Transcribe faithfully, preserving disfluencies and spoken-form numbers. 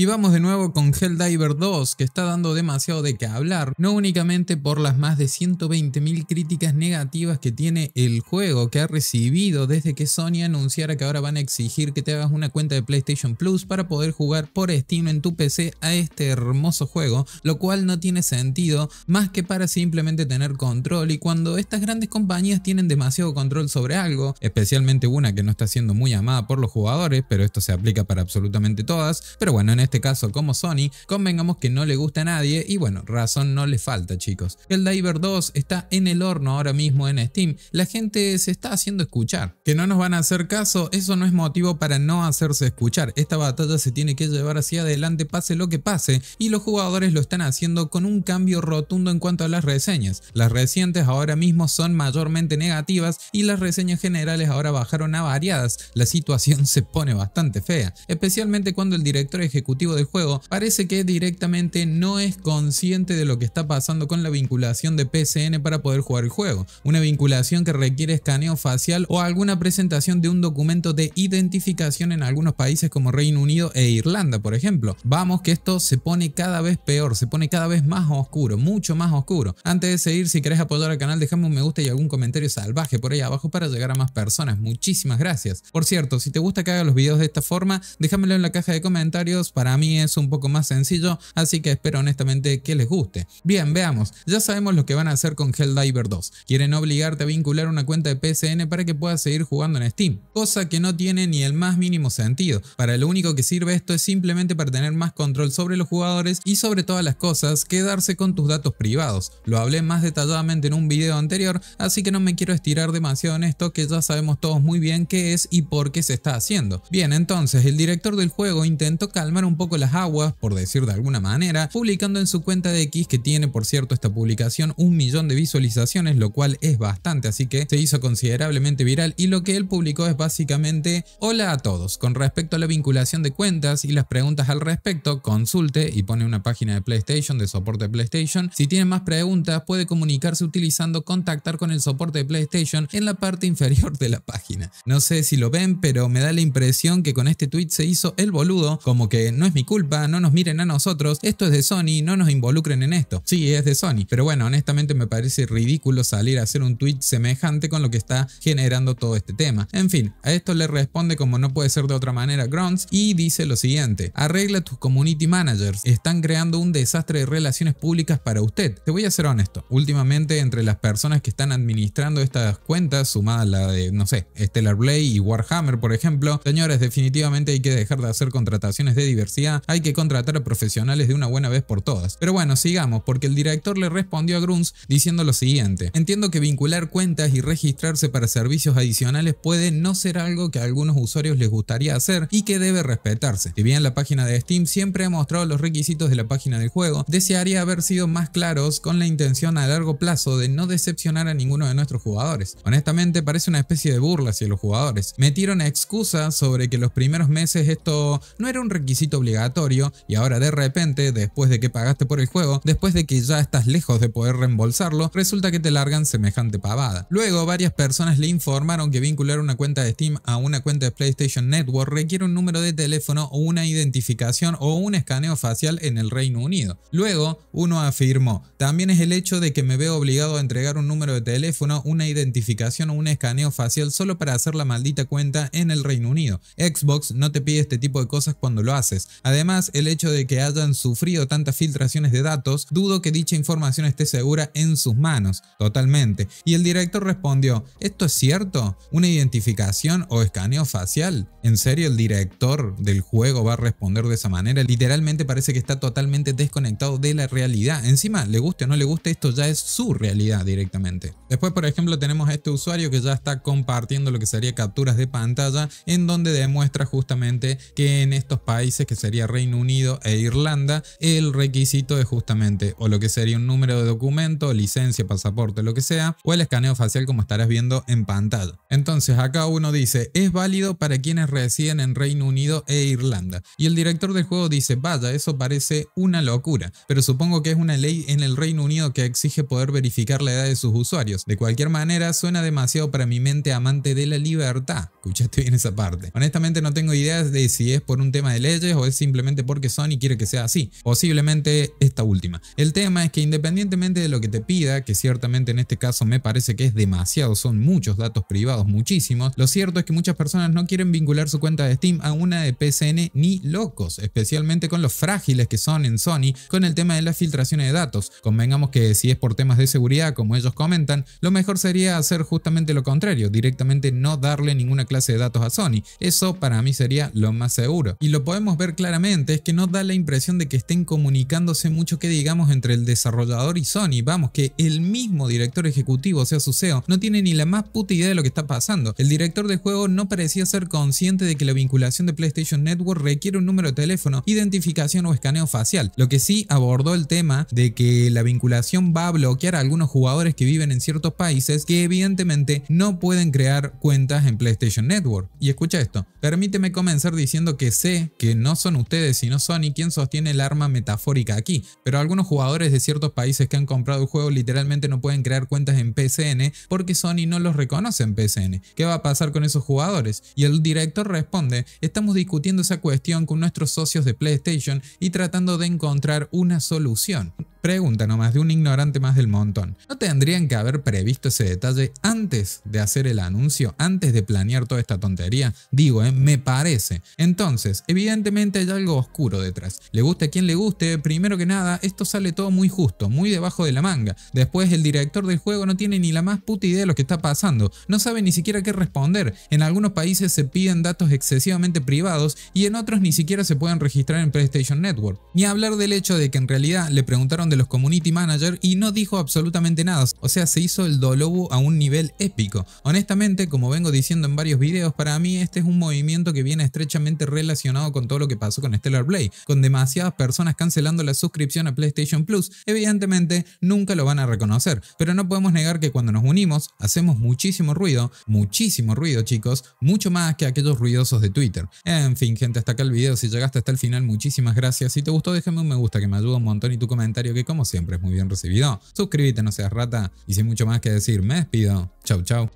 Y vamos de nuevo con Helldivers dos, que está dando demasiado de qué hablar, no únicamente por las más de ciento veinte mil críticas negativas que tiene el juego, que ha recibido desde que Sony anunciara que ahora van a exigir que te hagas una cuenta de PlayStation Plus para poder jugar por Steam en tu P C a este hermoso juego, lo cual no tiene sentido más que para simplemente tener control, y cuando estas grandes compañías tienen demasiado control sobre algo, especialmente una que no está siendo muy amada por los jugadores, pero esto se aplica para absolutamente todas, pero bueno, en este En este caso como Sony, convengamos que no le gusta a nadie y bueno, razón no le falta, chicos. Helldivers dos está en el horno ahora mismo en Steam, la gente se está haciendo escuchar. Que no nos van a hacer caso, eso no es motivo para no hacerse escuchar, esta batalla se tiene que llevar hacia adelante pase lo que pase, y los jugadores lo están haciendo con un cambio rotundo en cuanto a las reseñas. Las recientes ahora mismo son mayormente negativas y las reseñas generales ahora bajaron a variadas, la situación se pone bastante fea, especialmente cuando el director ejecutivo del juego parece que directamente no es consciente de lo que está pasando con la vinculación de P S N para poder jugar el juego, una vinculación que requiere escaneo facial o alguna presentación de un documento de identificación en algunos países como Reino Unido e Irlanda, por ejemplo. Vamos que esto se pone cada vez peor, se pone cada vez más oscuro, mucho más oscuro. Antes de seguir, si querés apoyar al canal, déjame un me gusta y algún comentario salvaje por ahí abajo para llegar a más personas, muchísimas gracias. Por cierto, si te gusta que haga los videos de esta forma, déjamelo en la caja de comentarios, para Para mí es un poco más sencillo, así que espero honestamente que les guste. Bien, veamos, ya sabemos lo que van a hacer con Helldivers dos. Quieren obligarte a vincular una cuenta de P S N para que puedas seguir jugando en Steam, cosa que no tiene ni el más mínimo sentido. Para lo único que sirve esto es simplemente para tener más control sobre los jugadores y sobre todas las cosas, quedarse con tus datos privados. Lo hablé más detalladamente en un video anterior, así que no me quiero estirar demasiado en esto, que ya sabemos todos muy bien qué es y por qué se está haciendo. Bien, entonces el director del juego intentó calmar un poco las aguas, por decir de alguna manera, publicando en su cuenta de X, que tiene por cierto esta publicación un millón de visualizaciones, lo cual es bastante, así que se hizo considerablemente viral, y lo que él publicó es básicamente: hola a todos, con respecto a la vinculación de cuentas y las preguntas al respecto, consulte, y pone una página de PlayStation, de soporte de PlayStation. Si tiene más preguntas puede comunicarse utilizando contactar con el soporte de PlayStation en la parte inferior de la página. No sé si lo ven, pero me da la impresión que con este tweet se hizo el boludo, como que no es mi culpa, no nos miren a nosotros, esto es de Sony, no nos involucren en esto. Sí, es de Sony, pero bueno, honestamente me parece ridículo salir a hacer un tweet semejante con lo que está generando todo este tema. En fin, a esto le responde, como no puede ser de otra manera, Grunts, y dice lo siguiente: arregla tus community managers, están creando un desastre de relaciones públicas para usted. Te voy a ser honesto, últimamente entre las personas que están administrando estas cuentas, sumada la de, no sé, Stellar Blade y Warhammer, por ejemplo, señores, definitivamente hay que dejar de hacer contrataciones de diversidad, hay que contratar a profesionales de una buena vez por todas. Pero bueno, sigamos, porque el director le respondió a Grunts diciendo lo siguiente: entiendo que vincular cuentas y registrarse para servicios adicionales puede no ser algo que a algunos usuarios les gustaría hacer y que debe respetarse. Si bien la página de Steam siempre ha mostrado los requisitos de la página del juego, desearía haber sido más claros con la intención a largo plazo de no decepcionar a ninguno de nuestros jugadores. Honestamente parece una especie de burla hacia los jugadores. Metieron excusas sobre que los primeros meses esto no era un requisito obligatorio, y ahora de repente, después de que pagaste por el juego, después de que ya estás lejos de poder reembolsarlo, resulta que te largan semejante pavada. Luego varias personas le informaron que vincular una cuenta de Steam a una cuenta de PlayStation Network requiere un número de teléfono o una identificación o un escaneo facial en el Reino Unido. Luego uno afirmó: también es el hecho de que me veo obligado a entregar un número de teléfono, una identificación o un escaneo facial solo para hacer la maldita cuenta en el Reino Unido. Xbox no te pide este tipo de cosas cuando lo haces. Además, el hecho de que hayan sufrido tantas filtraciones de datos, dudo que dicha información esté segura en sus manos. Totalmente. Y el director respondió: ¿esto es cierto? ¿Una identificación o escaneo facial? ¿En serio el director del juego va a responder de esa manera? Literalmente parece que está totalmente desconectado de la realidad. Encima, le guste o no le guste, esto ya es su realidad directamente. Después, por ejemplo, tenemos a este usuario que ya está compartiendo lo que sería capturas de pantalla, en donde demuestra justamente que en estos países, que sería Reino Unido e Irlanda, el requisito es justamente o lo que sería un número de documento, licencia, pasaporte, lo que sea, o el escaneo facial, como estarás viendo en pantalla. Entonces acá uno dice: es válido para quienes residen en Reino Unido e Irlanda, y el director del juego dice: vaya, eso parece una locura, pero supongo que es una ley en el Reino Unido que exige poder verificar la edad de sus usuarios. De cualquier manera suena demasiado para mi mente amante de la libertad. Escuchaste bien esa parte. Honestamente no tengo idea de si es por un tema de leyes o es simplemente porque Sony quiere que sea así, posiblemente esta última. El tema es que independientemente de lo que te pida, que ciertamente en este caso me parece que es demasiado, son muchos datos privados, muchísimos, lo cierto es que muchas personas no quieren vincular su cuenta de Steam a una de P S N ni locos, especialmente con los frágiles que son en Sony con el tema de las filtraciones de datos. Convengamos que si es por temas de seguridad, como ellos comentan, lo mejor sería hacer justamente lo contrario, directamente no darle ninguna clase de datos a Sony. Eso para mí sería lo más seguro. Y lo podemos ver claramente, es que no da la impresión de que estén comunicándose mucho que digamos entre el desarrollador y Sony. Vamos, que el mismo director ejecutivo, o sea su C E O, no tiene ni la más puta idea de lo que está pasando. El director del juego no parecía ser consciente de que la vinculación de PlayStation Network requiere un número de teléfono, identificación o escaneo facial. Lo que sí abordó el tema de que la vinculación va a bloquear a algunos jugadores que viven en ciertos países que evidentemente no pueden crear cuentas en PlayStation Network. Y escucha esto, permíteme comenzar diciendo que sé que no son ustedes sino Sony quien sostiene el arma metafórica aquí, pero algunos jugadores de ciertos países que han comprado el juego literalmente no pueden crear cuentas en P S N porque Sony no los reconoce en P S N. ¿Qué va a pasar con esos jugadores? Y el director responde, estamos discutiendo esa cuestión con nuestros socios de PlayStation y tratando de encontrar una solución. Pregunta nomás de un ignorante más del montón. ¿No tendrían que haber previsto ese detalle antes de hacer el anuncio? ¿Antes de planear toda esta tontería? Digo, eh, me parece. Entonces, evidentemente hay algo oscuro detrás. Le guste a quien le guste, primero que nada, esto sale todo muy justo, muy debajo de la manga. Después, el director del juego no tiene ni la más puta idea de lo que está pasando. No sabe ni siquiera qué responder. En algunos países se piden datos excesivamente privados y en otros ni siquiera se pueden registrar en PlayStation Network. Ni hablar del hecho de que en realidad le preguntaron de los community manager y no dijo absolutamente nada, o sea se hizo el dolobo a un nivel épico. Honestamente, como vengo diciendo en varios videos, para mí este es un movimiento que viene estrechamente relacionado con todo lo que pasó con Stellar Blade, con demasiadas personas cancelando la suscripción a PlayStation Plus. Evidentemente nunca lo van a reconocer, pero no podemos negar que cuando nos unimos hacemos muchísimo ruido, muchísimo ruido chicos, mucho más que aquellos ruidosos de Twitter. En fin gente, hasta acá el video. Si llegaste hasta el final, muchísimas gracias. Si te gustó déjame un me gusta que me ayuda un montón, y tu comentario que como siempre es muy bien recibido. Suscríbete, no seas rata, y sin mucho más que decir, me despido. Chau, chau.